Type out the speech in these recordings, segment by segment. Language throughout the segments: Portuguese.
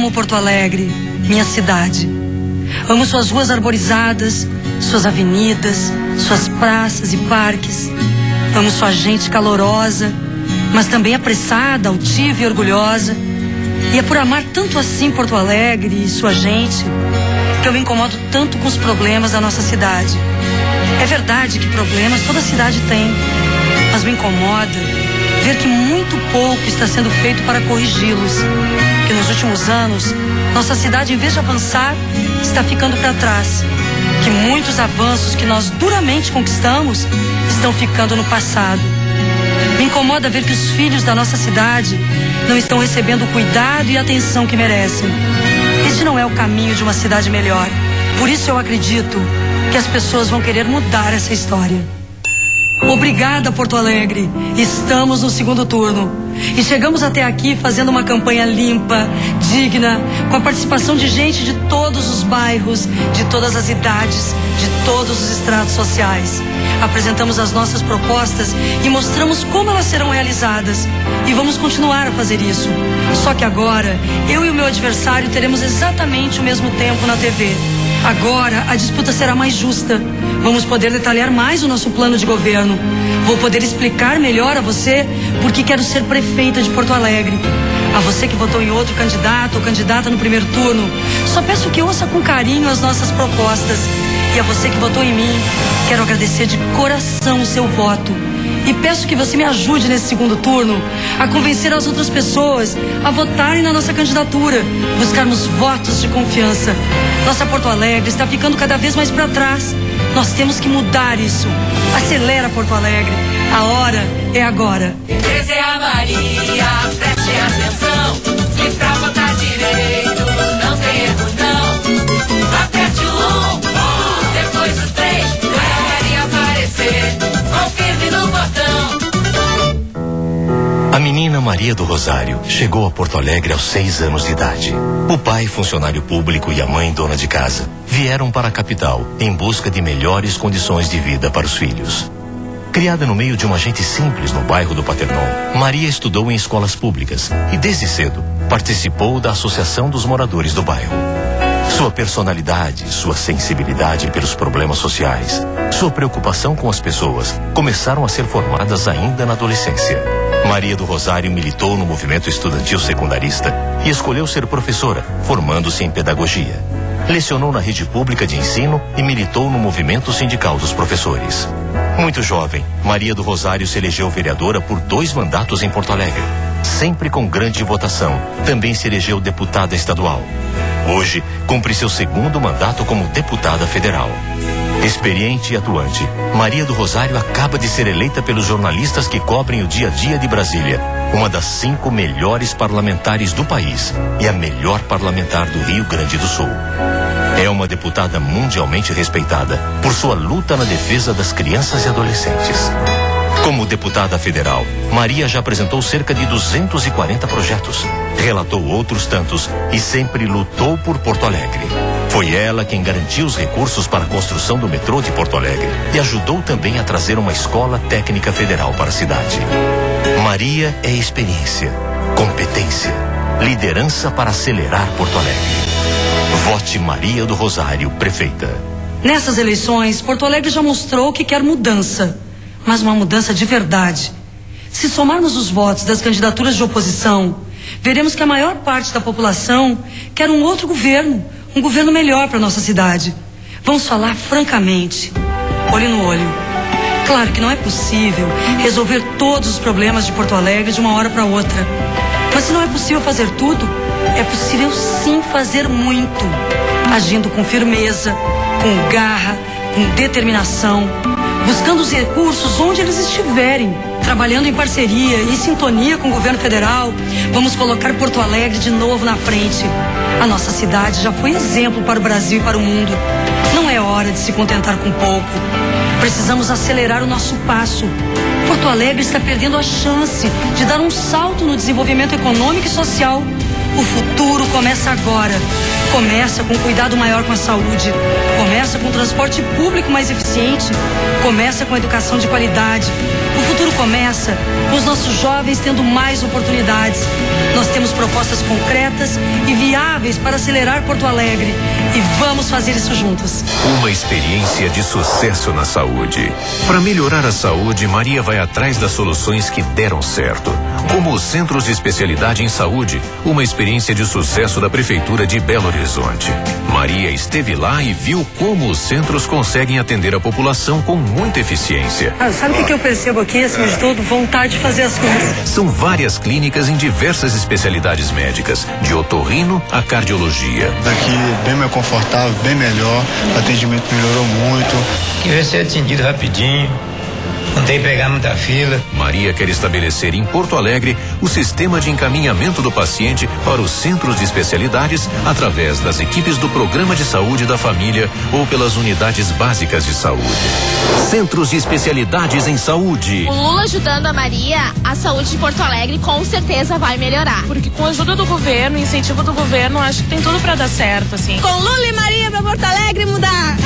amo Porto Alegre, minha cidade. Amo suas ruas arborizadas, suas avenidas, suas praças e parques. Amo sua gente calorosa, mas também apressada, altiva e orgulhosa. E é por amar tanto assim Porto Alegre e sua gente que eu me incomodo tanto com os problemas da nossa cidade. É verdade que problemas toda cidade tem, mas me incomoda ver que muito pouco está sendo feito para corrigi-los. Que nos últimos anos, nossa cidade, em vez de avançar, está ficando para trás. Que muitos avanços que nós duramente conquistamos estão ficando no passado. Me incomoda ver que os filhos da nossa cidade não estão recebendo o cuidado e a atenção que merecem. Este não é o caminho de uma cidade melhor. Por isso eu acredito que as pessoas vão querer mudar essa história. Obrigada, Porto Alegre. Estamos no segundo turno. E chegamos até aqui fazendo uma campanha limpa, digna, com a participação de gente de todos os bairros, de todas as idades, de todos os estratos sociais. Apresentamos as nossas propostas e mostramos como elas serão realizadas. E vamos continuar a fazer isso. Só que agora, eu e o meu adversário teremos exatamente o mesmo tempo na TV. Agora, a disputa será mais justa. Vamos poder detalhar mais o nosso plano de governo. Vou poder explicar melhor a você porque quero ser prefeita de Porto Alegre. A você que votou em outro candidato ou candidata no primeiro turno, só peço que ouça com carinho as nossas propostas. E a você que votou em mim, quero agradecer de coração o seu voto. E peço que você me ajude nesse segundo turno a convencer as outras pessoas a votarem na nossa candidatura, buscarmos votos de confiança. Nossa Porto Alegre está ficando cada vez mais para trás. Nós temos que mudar isso. Acelera, Porto Alegre. A hora é agora. Essa é a Maria, preste atenção. E pra votar direito, não tem erro não. Aperte o 1, depois o 3, pra Maria aparecer. Confirme no botão. A menina Maria do Rosário chegou a Porto Alegre aos 6 anos de idade. O pai, funcionário público, e a mãe, dona de casa, vieram para a capital em busca de melhores condições de vida para os filhos. Criada no meio de uma gente simples no bairro do Paternon, Maria estudou em escolas públicas e, desde cedo, participou da Associação dos Moradores do Bairro. Sua personalidade, sua sensibilidade pelos problemas sociais, sua preocupação com as pessoas começaram a ser formadas ainda na adolescência. Maria do Rosário militou no movimento estudantil secundarista e escolheu ser professora, formando-se em pedagogia. Lecionou na rede pública de ensino e militou no movimento sindical dos professores. Muito jovem, Maria do Rosário se elegeu vereadora por 2 mandatos em Porto Alegre. Sempre com grande votação, também se elegeu deputada estadual. Hoje, cumpre seu 2º mandato como deputada federal. Experiente e atuante, Maria do Rosário acaba de ser eleita pelos jornalistas que cobrem o dia a dia de Brasília, uma das 5 melhores parlamentares do país e a melhor parlamentar do Rio Grande do Sul. É uma deputada mundialmente respeitada por sua luta na defesa das crianças e adolescentes. Como deputada federal, Maria já apresentou cerca de 240 projetos, relatou outros tantos e sempre lutou por Porto Alegre. Foi ela quem garantiu os recursos para a construção do metrô de Porto Alegre e ajudou também a trazer uma escola técnica federal para a cidade. Maria é experiência, competência, liderança para acelerar Porto Alegre. Vote Maria do Rosário, prefeita. Nessas eleições, Porto Alegre já mostrou que quer mudança, mas uma mudança de verdade. Se somarmos os votos das candidaturas de oposição, veremos que a maior parte da população quer um outro governo, um governo melhor para nossa cidade. Vamos falar francamente, olho no olho. Claro que não é possível resolver todos os problemas de Porto Alegre de uma hora para outra. Mas se não é possível fazer tudo, é possível sim fazer muito. Agindo com firmeza, com garra, com determinação, buscando os recursos onde eles estiverem, trabalhando em parceria e sintonia com o governo federal, vamos colocar Porto Alegre de novo na frente. A nossa cidade já foi exemplo para o Brasil e para o mundo. Não é hora de se contentar com pouco. Precisamos acelerar o nosso passo. Porto Alegre está perdendo a chance de dar um salto no desenvolvimento econômico e social. O futuro começa agora. Começa com um cuidado maior com a saúde. Começa com um transporte público mais eficiente. Começa com a educação de qualidade. O futuro começa com os nossos jovens tendo mais oportunidades. Nós temos propostas concretas e viáveis para acelerar Porto Alegre e vamos fazer isso juntos. Uma experiência de sucesso na saúde. Para melhorar a saúde, Maria vai atrás das soluções que deram certo, como os Centros de Especialidade em Saúde, uma experiência de sucesso da Prefeitura de Belo Horizonte. Maria esteve lá e viu como os centros conseguem atender a população com muita eficiência. Sabe o que eu percebo aqui, acima de tudo? Vontade de fazer as coisas. São várias clínicas em diversas especialidades médicas, de otorrino a cardiologia. Daqui bem mais confortável, bem melhor, o atendimento melhorou muito. Queria ser atendido rapidinho, não tem que pegar muita fila. Maria quer estabelecer em Porto Alegre o sistema de encaminhamento do paciente para os centros de especialidades através das equipes do Programa de Saúde da Família ou pelas unidades básicas de saúde. Centros de Especialidades em Saúde. O Lula ajudando a Maria, a saúde de Porto Alegre com certeza vai melhorar. Porque com a ajuda do governo, incentivo do governo, acho que tem tudo pra dar certo, assim. Com Lula e Maria pra Porto Alegre mudar.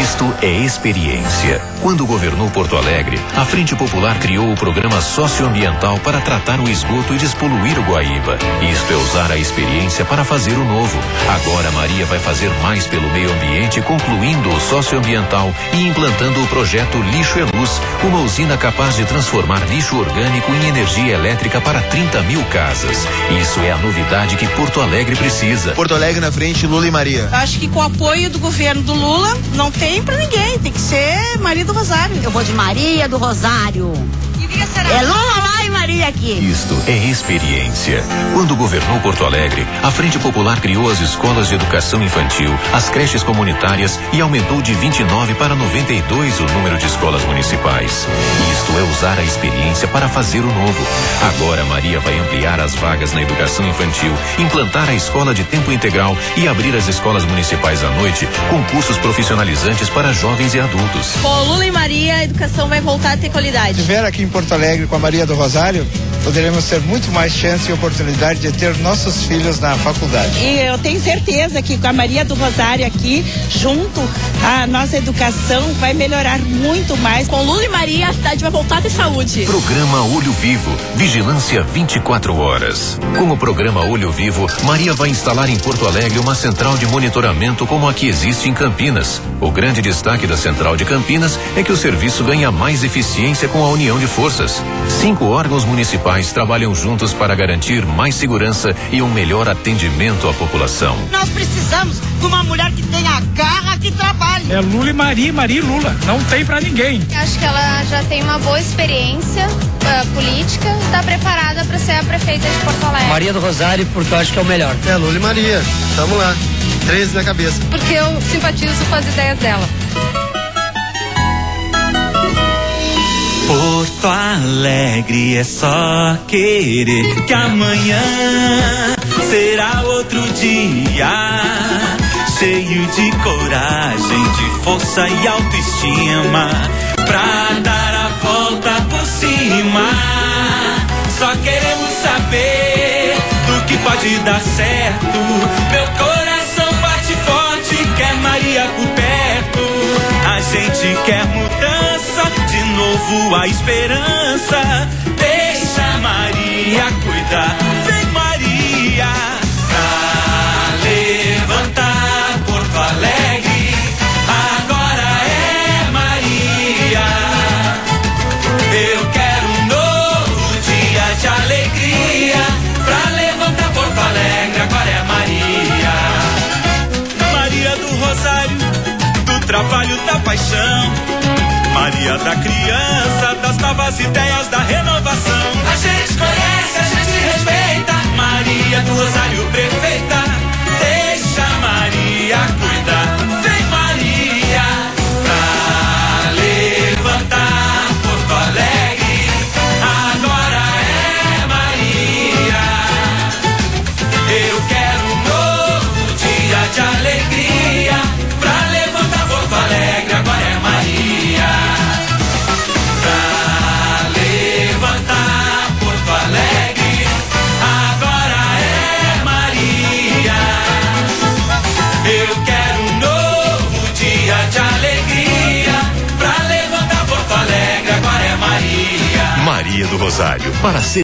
Isto é experiência. Quando governou Porto Alegre, a Frente Popular criou o programa socioambiental para tratar o esgoto e despoluir o Guaíba. Isto é usar a experiência para fazer o novo. Agora Maria vai fazer mais pelo meio ambiente, concluindo o socioambiental e implantando o projeto Lixo e Luz, uma usina capaz de transformar lixo orgânico em energia elétrica para 30 mil casas. Isso é a novidade que Porto Alegre precisa. Porto Alegre na frente, Lula e Maria. Acho que com o apoio do governo do Lula, não tem pra ninguém, tem que ser Maria do Rosário. Eu vou de Maria do Rosário. É Lula lá e Maria aqui. Isto é experiência. Quando governou Porto Alegre, a Frente Popular criou as escolas de educação infantil, as creches comunitárias e aumentou de 29 para 92 o número de escolas municipais. Isto é usar a experiência para fazer o novo. Agora Maria vai ampliar as vagas na educação infantil, implantar a escola de tempo integral e abrir as escolas municipais à noite com cursos profissionalizantes para jovens e adultos. Com Lula e Maria, a educação vai voltar a ter qualidade. Tiver aqui em Porto Alegre com a Maria do Rosário, poderemos ter muito mais chance e oportunidade de ter nossos filhos na faculdade. E eu tenho certeza que com a Maria do Rosário aqui, junto, a nossa educação vai melhorar muito mais. Com Lula e Maria, a cidade vai voltar a ter saúde. Programa Olho Vivo, vigilância 24 horas. Com o programa Olho Vivo, Maria vai instalar em Porto Alegre uma central de monitoramento como a que existe em Campinas. O grande destaque da central de Campinas é que o serviço ganha mais eficiência com a união de forças. 5 órgãos municipais trabalham juntos para garantir mais segurança e um melhor atendimento à população. Nós precisamos de uma mulher que tenha a garra, que trabalhe. É Lula e Maria, Maria e Lula. Não tem pra ninguém. Acho que ela já tem uma boa experiência política, está preparada para ser a prefeita de Porto Alegre. Maria do Rosário, porque eu acho que é o melhor. É Lula e Maria. Tamo lá. 13 na cabeça. Porque eu simpatizo com as ideias dela. Porto Alegre é só querer, que amanhã será outro dia, cheio de coragem, de força e autoestima, pra dar a volta por cima. Só queremos saber do que pode dar certo. Meu coração bate forte, quer Maria por perto. A gente quer mudança, de novo a esperança. Deixa Maria cuidar, vem Maria, pra levantar Porto Alegre. Agora é Maria. Eu quero um novo dia de alegria, pra levantar Porto Alegre. Agora é Maria. Maria do Rosário, trabalho da paixão, Maria da criança, das novas ideias, da renovação. A gente conhece, a gente respeita, Maria do Rosário prefeita. Deixa Maria cuidar, vem Maria, pra levantar Porto Alegre. Agora é Maria. Eu quero um novo dia de alegria, Alegre, agora é Maria, pra levantar. do Rosário para ser